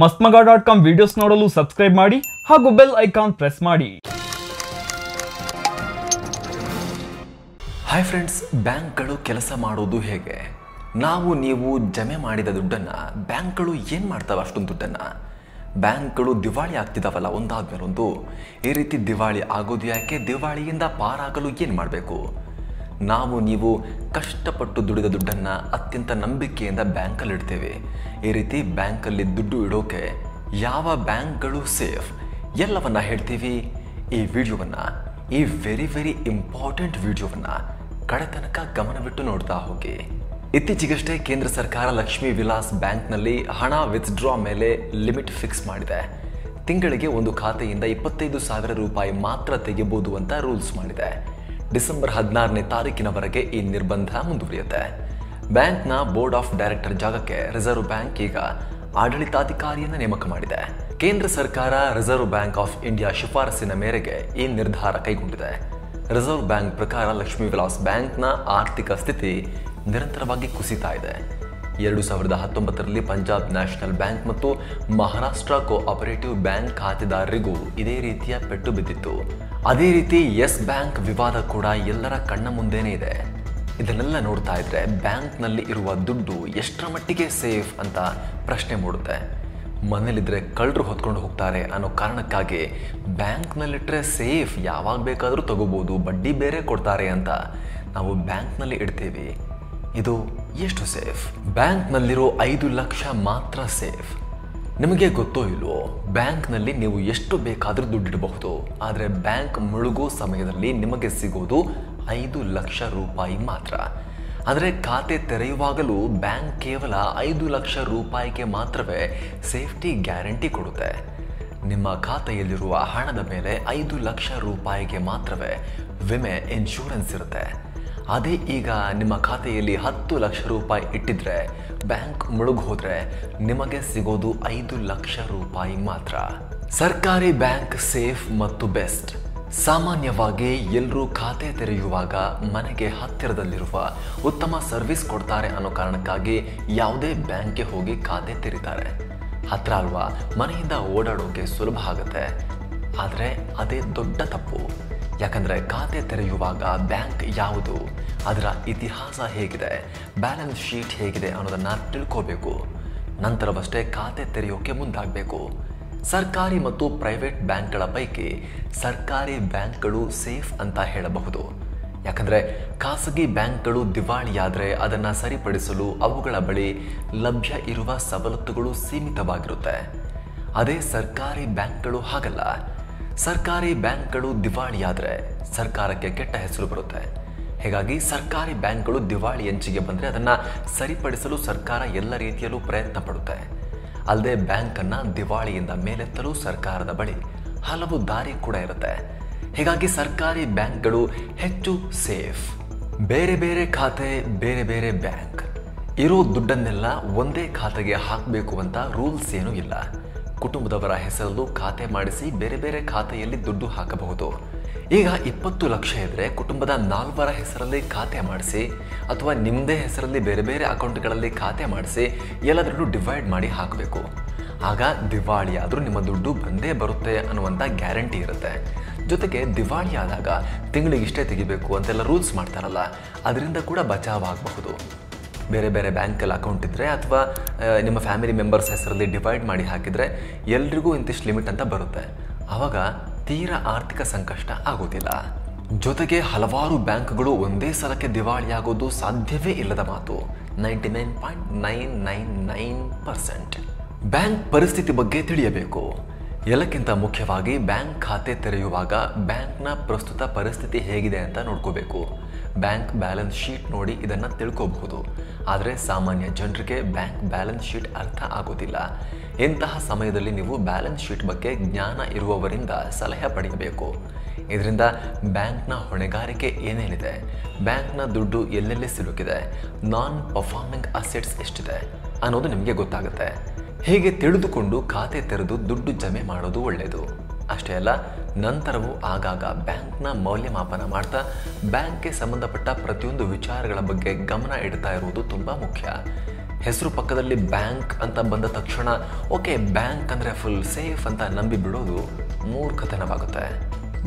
mustmaga.com videos ನೋಡಲು subscribe ಮಾಡಿ ಹಾಗೂ ಬೆಲ್ ಐಕಾನ್ ಪ್ರೆಸ್ ಮಾಡಿ. ಹಾಯ್ ಫ್ರೆಂಡ್ಸ್, ಬ್ಯಾಂಕ್ಗಳು ಕೆಲಸ ಮಾಡೋದು ಹೇಗೆ? ನಾವು ನೀವು ಜಮೆ ಮಾಡಿದ ದುಡ್ಡನ್ನ ಬ್ಯಾಂಕ್ಗಳು ಏನು ಮಾಡ್ತಾವೆ? ಅಷ್ಟೊಂದು ದುಡ್ಡನ್ನ ಬ್ಯಾಂಕ್ಗಳು ದಿವಾಳಿ ಆಗ್ತಿದಾವಲ್ಲ, ಒಂದಾದ್ಮೇಲೆ ಒಂದು. ಈ ರೀತಿ ದಿವಾಳಿ ಆಗೋದು ಯಾಕೆ? ದಿವಾಳಿಯಿಂದ ಪಾರಾಗಲು ಏನು ಮಾಡಬೇಕು? ನಾವು ನೀವು ಕಷ್ಟಪಟ್ಟು ದುಡಿದ ದುಡ್ಡನ್ನು ಅತ್ಯಂತ ನಂಬಿಕೆಯಿಂದ ಬ್ಯಾಂಕಲ್ಲಿ ಇಡ್ತೇವೆ. ಈ ರೀತಿ ಬ್ಯಾಂಕಲ್ಲಿ ದುಡ್ಡು ಇಡೋಕೆ ಯಾವ ಬ್ಯಾಂಕ್ಗಳು ಸೇಫ್ ಎಲ್ಲವನ್ನ ಹೇಳ್ತೀವಿ ಈ ವಿಡಿಯೋವನ್ನು. ಈ ವೆರಿ ಇಂಪಾರ್ಟೆಂಟ್ ವಿಡಿಯೋವನ್ನು ಕಡೆ ತನಕ ಗಮನವಿಟ್ಟು ನೋಡ್ತಾ ಹೋಗಿ. ಇತ್ತೀಚೆಗಷ್ಟೇ ಕೇಂದ್ರ ಸರ್ಕಾರ ಲಕ್ಷ್ಮಿ ವಿಲಾಸ್ ಬ್ಯಾಂಕ್ನಲ್ಲಿ ಹಣ ವಿತ್ಡ್ರಾ ಮೇಲೆ ಲಿಮಿಟ್ ಫಿಕ್ಸ್ ಮಾಡಿದೆ. ತಿಂಗಳಿಗೆ ಒಂದು ಖಾತೆಯಿಂದ 25,000 ರೂಪಾಯಿ ಮಾತ್ರ ತೆಗಿಬೋದು ಅಂತ ರೂಲ್ಸ್ ಮಾಡಿದೆ. ಡಿಸೆಂಬರ್ 16ನೇ ತಾರೀಕಿನವರೆಗೆ ಈ ನಿರ್ಬಂಧ ಮುಂದುವರಿಯುತ್ತೆ. ಬ್ಯಾಂಕ್ನ ಬೋರ್ಡ್ ಆಫ್ ಡೈರೆಕ್ಟರ್ ಜಾಗಕ್ಕೆ ರಿಸರ್ವ್ ಬ್ಯಾಂಕ್ ಈಗ ಆಡಳಿತಾಧಿಕಾರಿಯನ್ನು ನೇಮಕ ಮಾಡಿದೆ. ಕೇಂದ್ರ ಸರ್ಕಾರ ರಿಸರ್ವ್ ಬ್ಯಾಂಕ್ ಆಫ್ ಇಂಡಿಯಾ ಶಿಫಾರಸಿನ ಮೇರೆಗೆ ಈ ನಿರ್ಧಾರ ಕೈಗೊಂಡಿದೆ. ರಿಸರ್ವ್ ಬ್ಯಾಂಕ್ ಪ್ರಕಾರ ಲಕ್ಷ್ಮೀ ವಿಲಾಸ್ ಬ್ಯಾಂಕ್ನ ಆರ್ಥಿಕ ಸ್ಥಿತಿ ನಿರಂತರವಾಗಿ ಕುಸಿತಾ ಇದೆ. 2019ರಲ್ಲಿ ಪಂಜಾಬ್ ನ್ಯಾಷನಲ್ ಬ್ಯಾಂಕ್ ಮತ್ತು ಮಹಾರಾಷ್ಟ್ರ ಕೋಆಪರೇಟಿವ್ ಬ್ಯಾಂಕ್ ಖಾತೆದಾರರಿಗೂ ಇದೇ ರೀತಿಯ ಪೆಟ್ಟು ಬಿದ್ದಿತ್ತು. ಅದೇ ರೀತಿ ಯೆಸ್ ಬ್ಯಾಂಕ್ ವಿವಾದ ಕೂಡ ಎಲ್ಲರ ಕಣ್ಣ ಮುಂದೆನೇ ಇದೆ. ಇದನ್ನೆಲ್ಲ ನೋಡ್ತಾ ಇದ್ರೆ ಬ್ಯಾಂಕ್ನಲ್ಲಿ ಇರುವ ದುಡ್ಡು ಎಷ್ಟರ ಮಟ್ಟಿಗೆ ಸೇಫ್ ಅಂತ ಪ್ರಶ್ನೆ ಮೂಡುತ್ತೆ. ಮನೇಲಿದ್ರೆ ಕಳ್ಳರು ಹೊತ್ಕೊಂಡು ಹೋಗ್ತಾರೆ ಅನ್ನೋ ಕಾರಣಕ್ಕಾಗಿ ಬ್ಯಾಂಕ್ನಲ್ಲಿಟ್ಟರೆ ಸೇಫ್, ಯಾವಾಗ ಬೇಕಾದರೂ ತಗೋಬೋದು, ಬಡ್ಡಿ ಬೇರೆ ಕೊಡ್ತಾರೆ ಅಂತ ನಾವು ಬ್ಯಾಂಕ್ನಲ್ಲಿ ಇಡ್ತೀವಿ. ಇದು ಎಷ್ಟು ಸೇಫ್? ಬ್ಯಾಂಕ್ನಲ್ಲಿರೋ 5 ಲಕ್ಷ ಮಾತ್ರ ಸೇಫ್. ನಿಮಗೆ ಗೊತ್ತೋ ಇಲ್ವೋ, ಬ್ಯಾಂಕ್ನಲ್ಲಿ ನೀವು ಎಷ್ಟು ಬೇಕಾದರೂ ದುಡ್ಡಿಡಬಹುದು. ಆದರೆ ಬ್ಯಾಂಕ್ ಮುಳುಗೋ ಸಮಯದಲ್ಲಿ ನಿಮಗೆ ಸಿಗೋದು 5 ಲಕ್ಷ ರೂಪಾಯಿ ಮಾತ್ರ. ಆದರೆ ಖಾತೆ ತೆರೆಯುವಾಗಲೂ ಬ್ಯಾಂಕ್ ಕೇವಲ 5 ಲಕ್ಷ ರೂಪಾಯಿಗೆ ಮಾತ್ರವೇ ಸೇಫ್ಟಿ ಗ್ಯಾರಂಟಿ ಕೊಡುತ್ತೆ. ನಿಮ್ಮ ಖಾತೆಯಲ್ಲಿರುವ ಹಣದ ಮೇಲೆ 5 ಲಕ್ಷ ರೂಪಾಯಿಗೆ ಮಾತ್ರವೇ ವಿಮೆ ಇನ್ಶೂರೆನ್ಸ್ ಇರುತ್ತೆ. ಅದೇ ಈಗ ನಿಮ್ಮ ಖಾತೆಯಲ್ಲಿ 10 ಲಕ್ಷ ರೂಪಾಯಿ ಇಟ್ಟಿದ್ರೆ ಬ್ಯಾಂಕ್ ಮುಳುಗು ಹೋದರೆ ನಿಮಗೆ ಸಿಗೋದು 5 ಲಕ್ಷ ರೂಪಾಯಿ ಮಾತ್ರ. ಸರ್ಕಾರಿ ಬ್ಯಾಂಕ್ ಸೇಫ್ ಮತ್ತು ಬೆಸ್ಟ್. ಸಾಮಾನ್ಯವಾಗಿ ಎಲ್ಲರೂ ಖಾತೆ ತೆರೆಯುವಾಗ ಮನೆಗೆ ಹತ್ತಿರದಲ್ಲಿರುವ ಉತ್ತಮ ಸರ್ವಿಸ್ ಕೊಡ್ತಾರೆ ಅನ್ನೋ ಕಾರಣಕ್ಕಾಗಿ ಯಾವುದೇ ಬ್ಯಾಂಕ್ಗೆ ಹೋಗಿ ಖಾತೆ ತೆರೀತಾರೆ. ಹತ್ತಿರ ಅಲ್ವಾ, ಮನೆಯಿಂದ ಓಡಾಡೋಕೆ ಸುಲಭ ಆಗುತ್ತೆ. ಆದರೆ ಅದೇ ದೊಡ್ಡ ತಪ್ಪು. ಯಾಕಂದರೆ ಖಾತೆ ತೆರೆಯುವಾಗ ಬ್ಯಾಂಕ್ ಯಾವುದು, ಅದರ ಇತಿಹಾಸ ಹೇಗಿದೆ, ಬ್ಯಾಲೆನ್ಸ್ ಶೀಟ್ ಹೇಗಿದೆ ಅನ್ನೋದನ್ನು ತಿಳ್ಕೋಬೇಕು. ನಂತರವಷ್ಟೇ ಖಾತೆ ತೆರೆಯೋಕ್ಕೆ ಮುಂದಾಗಬೇಕು. ಸರ್ಕಾರಿ ಮತ್ತು ಪ್ರೈವೇಟ್ ಬ್ಯಾಂಕ್ಗಳ ಪೈಕಿ ಸರ್ಕಾರಿ ಬ್ಯಾಂಕ್ಗಳು ಸೇಫ್ ಅಂತ ಹೇಳಬಹುದು. ಯಾಕಂದರೆ ಖಾಸಗಿ ಬ್ಯಾಂಕ್ಗಳು ದಿವಾಳಿಯಾದರೆ ಅದನ್ನು ಸರಿಪಡಿಸಲು ಅವುಗಳ ಬಳಿ ಲಭ್ಯ ಇರುವ ಸವಲತ್ತುಗಳು ಸೀಮಿತವಾಗಿರುತ್ತೆ. ಅದೇ ಸರ್ಕಾರಿ ಬ್ಯಾಂಕ್ಗಳು ಹಾಗಲ್ಲ. ಸರ್ಕಾರಿ ಬ್ಯಾಂಕ್ಗಳು ದಿವಾಳಿಯಾದರೆ ಸರ್ಕಾರಕ್ಕೆ ಕೆಟ್ಟ ಹೆಸರು ಬರುತ್ತೆ. ಹೀಗಾಗಿ ಸರ್ಕಾರಿ ಬ್ಯಾಂಕ್ಗಳು ದಿವಾಳಿ ಅಂಚಿಗೆ ಬಂದರೆ ಅದನ್ನು ಸರಿಪಡಿಸಲು ಸರ್ಕಾರ ಎಲ್ಲ ರೀತಿಯಲ್ಲೂ ಪ್ರಯತ್ನ ಪಡುತ್ತೆ. ಅಲ್ಲದೆ ಬ್ಯಾಂಕನ್ನು ದಿವಾಳಿಯಿಂದ ಮೇಲೆತ್ತಲು ಸರ್ಕಾರದ ಬಳಿ ಹಲವು ದಾರಿ ಕೂಡ ಇರುತ್ತೆ. ಹೀಗಾಗಿ ಸರ್ಕಾರಿ ಬ್ಯಾಂಕ್ಗಳು ಹೆಚ್ಚು ಸೇಫ್. ಬೇರೆ ಬೇರೆ ಖಾತೆ, ಬೇರೆ ಬೇರೆ ಬ್ಯಾಂಕ್. ಇರೋ ದುಡ್ಡನ್ನೆಲ್ಲ ಒಂದೇ ಖಾತೆಗೆ ಹಾಕಬೇಕು ಅಂತ ರೂಲ್ಸ್ ಏನೂ ಇಲ್ಲ. ಕುಟುಂಬದವರ ಹೆಸರಲ್ಲೂ ಖಾತೆ ಮಾಡಿಸಿ ಬೇರೆ ಬೇರೆ ಖಾತೆಯಲ್ಲಿ ದುಡ್ಡು ಹಾಕಬಹುದು. ಈಗ 20 ಲಕ್ಷ ಇದ್ದರೆ ಕುಟುಂಬದ 4ರ ಹೆಸರಲ್ಲಿ ಖಾತೆ ಮಾಡಿಸಿ ಅಥವಾ ನಿಮ್ಮದೇ ಹೆಸರಲ್ಲಿ ಬೇರೆ ಬೇರೆ ಅಕೌಂಟ್ಗಳಲ್ಲಿ ಖಾತೆ ಮಾಡಿಸಿ ಎಲ್ಲದರಲ್ಲೂ ಡಿವೈಡ್ ಮಾಡಿ ಹಾಕಬೇಕು. ಆಗ ದಿವಾಳಿ ಆದರೂ ನಿಮ್ಮ ದುಡ್ಡು ಬಂದೇ ಬರುತ್ತೆ ಅನ್ನುವಂಥ ಗ್ಯಾರಂಟಿ ಇರುತ್ತೆ. ಜೊತೆಗೆ ದಿವಾಳಿ ಆದಾಗ ತಿಂಗಳಿಗಿಷ್ಟೇ ತೆಗಿಬೇಕು ಅಂತೆಲ್ಲ ರೂಲ್ಸ್ ಮಾಡ್ತಾರಲ್ಲ, ಅದರಿಂದ ಕೂಡ ಬಚಾವಾಗಬಹುದು. ಬೇರೆ ಬೇರೆ ಬ್ಯಾಂಕಲ್ಲಿ ಅಕೌಂಟ್ ಇದ್ದರೆ ಅಥವಾ ನಿಮ್ಮ ಫ್ಯಾಮಿಲಿ ಮೆಂಬರ್ಸ್ ಹೆಸರಲ್ಲಿ ಡಿವೈಡ್ ಮಾಡಿ ಹಾಕಿದರೆ ಎಲ್ರಿಗೂ ಇಂತಿಷ್ಟು ಲಿಮಿಟ್ ಅಂತ ಬರುತ್ತೆ. ಆವಾಗ ತೀರಾ ಆರ್ಥಿಕ ಸಂಕಷ್ಟ ಆಗೋದಿಲ್ಲ. ಜೊತೆಗೆ ಹಲವಾರು ಬ್ಯಾಂಕ್ಗಳು ಒಂದೇ ಸಲಕ್ಕೆ ದಿವಾಳಿಯಾಗೋದು ಸಾಧ್ಯವೇ ಇಲ್ಲದ ಮಾತು. 99.999% ಬ್ಯಾಂಕ್ ಪರಿಸ್ಥಿತಿ ಬಗ್ಗೆ ತಿಳಿಯಬೇಕು. ಎಲ್ಲಕ್ಕಿಂತ ಮುಖ್ಯವಾಗಿ ಬ್ಯಾಂಕ್ ಖಾತೆ ತೆರೆಯುವಾಗ ಬ್ಯಾಂಕ್ನ ಪ್ರಸ್ತುತ ಪರಿಸ್ಥಿತಿ ಹೇಗಿದೆ ಅಂತ ನೋಡ್ಕೋಬೇಕು. ಬ್ಯಾಂಕ್ ಬ್ಯಾಲೆನ್ಸ್ ಶೀಟ್ ನೋಡಿ ಇದನ್ನು ತಿಳ್ಕೋಬಹುದು. ಆದರೆ ಸಾಮಾನ್ಯ ಜನರಿಗೆ ಬ್ಯಾಂಕ್ ಬ್ಯಾಲೆನ್ಸ್ ಶೀಟ್ ಅರ್ಥ ಆಗೋದಿಲ್ಲ. ಇಂತಹ ಸಮಯದಲ್ಲಿ ನೀವು ಬ್ಯಾಲೆನ್ಸ್ ಶೀಟ್ ಬಗ್ಗೆ ಜ್ಞಾನ ಇರುವವರಿಂದ ಸಲಹೆ ಪಡೆಯಬೇಕು. ಇದರಿಂದ ಬ್ಯಾಂಕ್ನ ಹೊಣೆಗಾರಿಕೆ ಏನೇನಿದೆ, ಬ್ಯಾಂಕ್ನ ದುಡ್ಡು ಎಲ್ಲೆಲ್ಲಿ ಸಿಲುಕಿದೆ, ನಾನ್ ಪರ್ಫಾರ್ಮಿಂಗ್ ಅಸೆಟ್ಸ್ ಎಷ್ಟಿದೆ ಅನ್ನೋದು ನಿಮಗೆ ಗೊತ್ತಾಗುತ್ತೆ. ಹೀಗೆ ತಿಳಿದುಕೊಂಡು ಖಾತೆ ತೆರೆದು ದುಡ್ಡು ಜಮೆ ಮಾಡೋದು ಒಳ್ಳೆಯದು. ಅಷ್ಟೇ ಅಲ್ಲ, ನಂತರವೂ ಆಗಾಗ ಬ್ಯಾಂಕ್ನ ಮೌಲ್ಯಮಾಪನ ಮಾಡ್ತಾ ಬ್ಯಾಂಕ್ಗೆ ಸಂಬಂಧಪಟ್ಟ ಪ್ರತಿಯೊಂದು ವಿಚಾರಗಳ ಬಗ್ಗೆ ಗಮನ ಇಡ್ತಾ ಇರುವುದು ತುಂಬ ಮುಖ್ಯ. ಹೆಸರು ಪಕ್ಕದಲ್ಲಿ ಬ್ಯಾಂಕ್ ಅಂತ ಬಂದ ತಕ್ಷಣ ಓಕೆ ಬ್ಯಾಂಕ್ ಅಂದ್ರೆ ಫುಲ್ ಸೇಫ್ ಅಂತ ನಂಬಿ ಬಿಡೋದು ಮೂರ್ಖತನವಾಗುತ್ತೆ.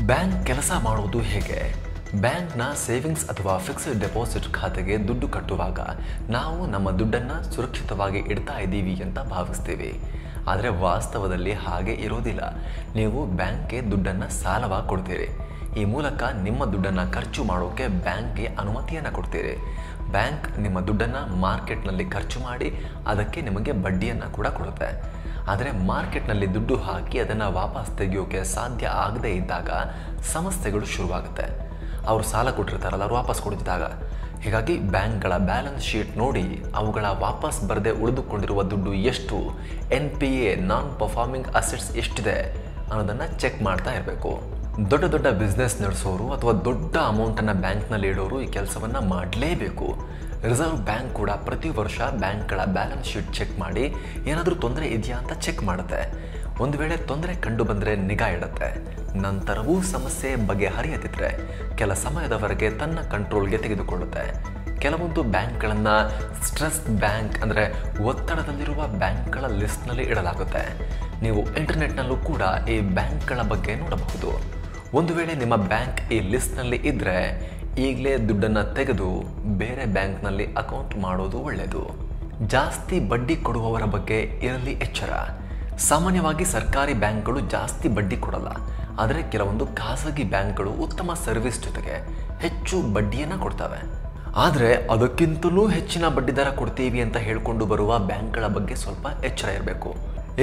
ಬ್ಯಾಂಕ್ ಕೆಲಸ ಮಾಡೋದು ಹೇಗೆ? ಬ್ಯಾಂಕ್ನ ಸೇವಿಂಗ್ಸ್ ಅಥವಾ ಫಿಕ್ಸ್ಡ್ ಡೆಪಾಸಿಟ್ ಖಾತೆಗೆ ದುಡ್ಡು ಕಟ್ಟುವಾಗ ನಾವು ನಮ್ಮ ದುಡ್ಡನ್ನು ಸುರಕ್ಷಿತವಾಗಿ ಇಡ್ತಾ ಇದ್ದೀವಿ ಅಂತ ಭಾವಿಸ್ತೀವಿ. ಆದರೆ ವಾಸ್ತವದಲ್ಲಿ ಹಾಗೆ ಇರೋದಿಲ್ಲ. ನೀವು ಬ್ಯಾಂಕ್ಗೆ ದುಡ್ಡನ್ನು ಸಾಲವಾಗಿ ಕೊಡ್ತೀರಿ. ಈ ಮೂಲಕ ನಿಮ್ಮ ದುಡ್ಡನ್ನು ಖರ್ಚು ಮಾಡೋಕ್ಕೆ ಬ್ಯಾಂಕ್ಗೆ ಅನುಮತಿಯನ್ನು ಕೊಡ್ತೀರಿ. ಬ್ಯಾಂಕ್ ನಿಮ್ಮ ದುಡ್ಡನ್ನು ಮಾರ್ಕೆಟ್ನಲ್ಲಿ ಖರ್ಚು ಮಾಡಿ ಅದಕ್ಕೆ ನಿಮಗೆ ಬಡ್ಡಿಯನ್ನು ಕೂಡ ಕೊಡುತ್ತೆ. ಆದರೆ ಮಾರ್ಕೆಟ್ನಲ್ಲಿ ದುಡ್ಡು ಹಾಕಿ ಅದನ್ನು ವಾಪಸ್ ತೆಗೆಯೋಕ್ಕೆ ಸಾಧ್ಯ ಆಗದೇ ಇದ್ದಾಗ ಸಮಸ್ಯೆಗಳು ಶುರುವಾಗುತ್ತೆ. ಅವರು ಸಾಲ ಕೊಟ್ಟಿರ್ತಾರಲ್ಲ, ಅವರು ವಾಪಸ್ ಕೊಡ್ತಿದ್ದಾಗ. ಹೀಗಾಗಿ ಬ್ಯಾಂಕ್ಗಳ ಬ್ಯಾಲೆನ್ಸ್ ಶೀಟ್ ನೋಡಿ ಅವುಗಳ ವಾಪಸ್ ಬರದೆ ಉಳಿದುಕೊಂಡಿರುವ ದುಡ್ಡು ಎಷ್ಟು, NPA ನಾನ್ ಪರ್ಫಾರ್ಮಿಂಗ್ ಅಸೆಟ್ಸ್ ಎಷ್ಟಿದೆ ಅನ್ನೋದನ್ನು ಚೆಕ್ ಮಾಡ್ತಾ ಇರಬೇಕು. ದೊಡ್ಡ ದೊಡ್ಡ ಬಿಸ್ನೆಸ್ ನಡೆಸೋರು ಅಥವಾ ದೊಡ್ಡ ಅಮೌಂಟನ್ನು ಬ್ಯಾಂಕ್ನಲ್ಲಿ ಇಡೋರು ಈ ಕೆಲಸವನ್ನು ಮಾಡಲೇಬೇಕು. ರಿಸರ್ವ್ ಬ್ಯಾಂಕ್ ಕೂಡ ಪ್ರತಿ ವರ್ಷ ಬ್ಯಾಂಕ್ಗಳ ಬ್ಯಾಲೆನ್ಸ್ ಶೀಟ್ ಚೆಕ್ ಮಾಡಿ ಏನಾದರೂ ತೊಂದರೆ ಇದೆಯಾ ಅಂತ ಚೆಕ್ ಮಾಡುತ್ತೆ. ಒಂದು ವೇಳೆ ತೊಂದರೆ ಕಂಡು ಬಂದರೆ ನಿಗಾ ಇಡುತ್ತೆ. ನಂತರವೂ ಸಮಸ್ಯೆ ಬಗೆಹರಿಯದಿದ್ದರೆ ಕೆಲ ಸಮಯದವರೆಗೆ ತನ್ನ ಕಂಟ್ರೋಲ್ಗೆ ತೆಗೆದುಕೊಳ್ಳುತ್ತೆ. ಕೆಲವೊಂದು ಬ್ಯಾಂಕ್ಗಳನ್ನು ಸ್ಟ್ರೆಸ್ ಬ್ಯಾಂಕ್ ಅಂದರೆ ಒತ್ತಡದಲ್ಲಿರುವ ಬ್ಯಾಂಕ್ಗಳ ಲಿಸ್ಟ್ನಲ್ಲಿ ಇಡಲಾಗುತ್ತೆ. ನೀವು ಇಂಟರ್ನೆಟ್ನಲ್ಲೂ ಕೂಡ ಈ ಬ್ಯಾಂಕ್ಗಳ ಬಗ್ಗೆ ನೋಡಬಹುದು. ಒಂದು ವೇಳೆ ನಿಮ್ಮ ಬ್ಯಾಂಕ್ ಈ ಲಿಸ್ಟ್ನಲ್ಲಿ ಇದ್ದರೆ ಈಗಲೇ ದುಡ್ಡನ್ನು ತೆಗೆದು ಬೇರೆ ಬ್ಯಾಂಕ್ನಲ್ಲಿ ಅಕೌಂಟ್ ಮಾಡೋದು ಒಳ್ಳೆಯದು. ಜಾಸ್ತಿ ಬಡ್ಡಿ ಕೊಡುವವರ ಬಗ್ಗೆ ಇರಲಿ ಎಚ್ಚರ. ಸಾಮಾನ್ಯವಾಗಿ ಸರ್ಕಾರಿ ಬ್ಯಾಂಕ್ಗಳು ಜಾಸ್ತಿ ಬಡ್ಡಿ ಕೊಡಲ್ಲ, ಆದರೆ ಕೆಲವೊಂದು ಖಾಸಗಿ ಬ್ಯಾಂಕ್ಗಳು ಉತ್ತಮ ಸರ್ವಿಸ್ ಜೊತೆಗೆ ಹೆಚ್ಚು ಬಡ್ಡಿಯನ್ನು ಕೊಡ್ತವೆ. ಆದರೆ ಅದಕ್ಕಿಂತಲೂ ಹೆಚ್ಚಿನ ಬಡ್ಡಿ ದರ ಕೊಡ್ತೀವಿ ಅಂತ ಹೇಳಿಕೊಂಡು ಬರುವ ಬ್ಯಾಂಕ್ಗಳ ಬಗ್ಗೆ ಸ್ವಲ್ಪ ಎಚ್ಚರ ಇರಬೇಕು.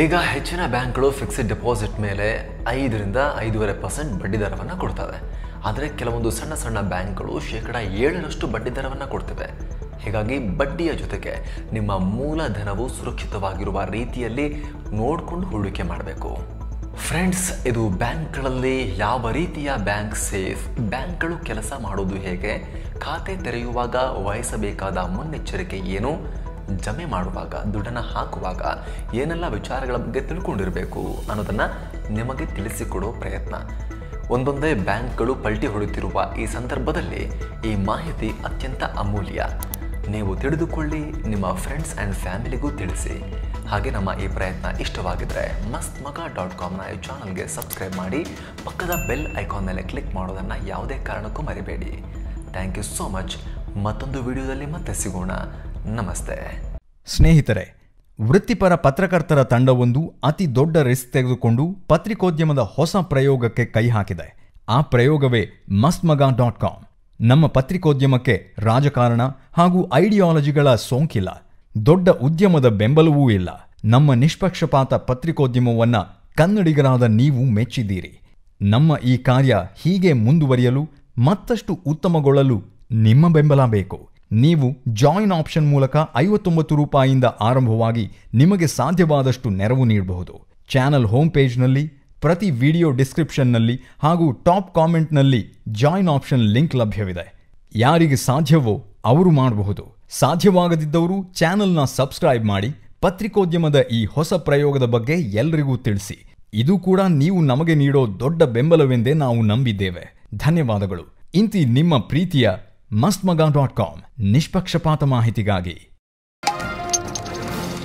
ಈಗ ಹೆಚ್ಚಿನ ಬ್ಯಾಂಕ್ಗಳು ಫಿಕ್ಸ್ಡ್ ಡೆಪಾಸಿಟ್ ಮೇಲೆ 5% - 5.5% ಬಡ್ಡಿ ದರವನ್ನು ಕೊಡ್ತವೆ. ಆದರೆ ಕೆಲವೊಂದು ಸಣ್ಣ ಸಣ್ಣ ಬ್ಯಾಂಕ್ಗಳು ಶೇಕಡ 7% ಬಡ್ಡಿ ದರವನ್ನು ಕೊಡ್ತವೆ. ಹೀಗಾಗಿ ಬಡ್ಡಿಯ ಜೊತೆಗೆ ನಿಮ್ಮ ಮೂಲಧನವು ಸುರಕ್ಷಿತವಾಗಿರುವ ರೀತಿಯಲ್ಲಿ ನೋಡಿಕೊಂಡು ಹೂಡಿಕೆ ಮಾಡಬೇಕು. ಫ್ರೆಂಡ್ಸ್, ಇದು ಬ್ಯಾಂಕ್ಗಳಲ್ಲಿ ಯಾವ ರೀತಿಯ ಬ್ಯಾಂಕ್ ಸೇಫ್, ಬ್ಯಾಂಕ್ಗಳು ಕೆಲಸ ಮಾಡೋದು ಹೇಗೆ, ಖಾತೆ ತೆರೆಯುವಾಗ ವಹಿಸಬೇಕಾದ ಮುನ್ನೆಚ್ಚರಿಕೆ ಏನು, ಜಮೆ ಮಾಡುವಾಗ ದುಡ್ಡನ್ನು ಹಾಕುವಾಗ ಏನೆಲ್ಲ ವಿಚಾರಗಳ ಬಗ್ಗೆ ತಿಳ್ಕೊಂಡಿರಬೇಕು ಅನ್ನೋದನ್ನು ನಿಮಗೆ ತಿಳಿಸಿಕೊಡೋ ಪ್ರಯತ್ನ. ಒಂದೊಂದೇ ಬ್ಯಾಂಕ್ಗಳು ಪಲ್ಟಿ ಹೊಡೆಯುತ್ತಿರುವ ಈ ಸಂದರ್ಭದಲ್ಲಿ ಈ ಮಾಹಿತಿ ಅತ್ಯಂತ ಅಮೂಲ್ಯ. ನೀವು ತಿಳಿದುಕೊಳ್ಳಿ, ನಿಮ್ಮ ಫ್ರೆಂಡ್ಸ್ ಆ್ಯಂಡ್ ಫ್ಯಾಮಿಲಿಗೂ ತಿಳಿಸಿ. ಹಾಗೆ ನಮ್ಮ ಈ ಪ್ರಯತ್ನ ಇಷ್ಟವಾಗಿದ್ದರೆ mustmaga.comನ ಈ ಚಾನಲ್ಗೆ ಸಬ್ಸ್ಕ್ರೈಬ್ ಮಾಡಿ ಪಕ್ಕದ ಬೆಲ್ ಐಕಾನ್ ಮೇಲೆ ಕ್ಲಿಕ್ ಮಾಡೋದನ್ನು ಯಾವುದೇ ಕಾರಣಕ್ಕೂ ಮರಿಬೇಡಿ. Thank you so much. ಮತ್ತೊಂದು ವಿಡಿಯೋದಲ್ಲಿ ಮತ್ತೆ ಸಿಗೋಣ. ನಮಸ್ತೆ ಸ್ನೇಹಿತರೆ. ವೃತ್ತಿಪರ ಪತ್ರಕರ್ತರ ತಂಡವೊಂದು ಅತಿ ದೊಡ್ಡ ರಿಸ್ಕ್ ತೆಗೆದುಕೊಂಡು ಪತ್ರಿಕೋದ್ಯಮದ ಹೊಸ ಪ್ರಯೋಗಕ್ಕೆ ಕೈ ಹಾಕಿದೆ. ಆ ಪ್ರಯೋಗವೇ mustmaga.com. ನಮ್ಮ ಪತ್ರಿಕೋದ್ಯಮಕ್ಕೆ ರಾಜಕಾರಣ ಹಾಗೂ ಐಡಿಯಾಲಜಿಗಳ ಸೋಂಕಿಲ್ಲ, ದೊಡ್ಡ ಉದ್ಯಮದ ಬೆಂಬಲವೂ ಇಲ್ಲ. ನಮ್ಮ ನಿಷ್ಪಕ್ಷಪಾತ ಪತ್ರಿಕೋದ್ಯಮವನ್ನ ಕನ್ನಡಿಗರಾದ ನೀವು ಮೆಚ್ಚಿದ್ದೀರಿ. ನಮ್ಮ ಈ ಕಾರ್ಯ ಹೀಗೆ ಮುಂದುವರಿಯಲು, ಮತ್ತಷ್ಟು ಉತ್ತಮಗೊಳ್ಳಲು ನಿಮ್ಮ ಬೆಂಬಲ ಬೇಕು. ನೀವು ಜಾಯಿನ್ ಆಪ್ಷನ್ ಮೂಲಕ ₹59 ಆರಂಭವಾಗಿ ನಿಮಗೆ ಸಾಧ್ಯವಾದಷ್ಟು ನೆರವು ನೀಡಬಹುದು. ಚಾನಲ್ ಹೋಮ್ ಪೇಜ್ನಲ್ಲಿ, ಪ್ರತಿ ವಿಡಿಯೋ ಡಿಸ್ಕ್ರಿಪ್ಷನ್ನಲ್ಲಿ ಹಾಗೂ ಟಾಪ್ ಕಾಮೆಂಟ್ನಲ್ಲಿ ಜಾಯಿನ್ ಆಪ್ಷನ್ ಲಿಂಕ್ ಲಭ್ಯವಿದೆ. ಯಾರಿಗೆ ಸಾಧ್ಯವೋ ಅವರು ಮಾಡಬಹುದು. ಸಾಧ್ಯವಾಗದಿದ್ದವರು ಚಾನಲ್ನ ಸಬ್ಸ್ಕ್ರೈಬ್ ಮಾಡಿ ಪತ್ರಿಕೋದ್ಯಮದ ಈ ಹೊಸ ಪ್ರಯೋಗದ ಬಗ್ಗೆ ಎಲ್ಲರಿಗೂ ತಿಳಿಸಿ. ಇದು ಕೂಡ ನೀವು ನಮಗೆ ನೀಡೋ ದೊಡ್ಡ ಬೆಂಬಲವೆಂದೇ ನಾವು ನಂಬಿದ್ದೇವೆ. ಧನ್ಯವಾದಗಳು. ಇಂತಿ ನಿಮ್ಮ ಪ್ರೀತಿಯ mustmaga.com ನಿಷ್ಪಕ್ಷಪಾತ ಮಾಹಿತಿಗಾಗಿ.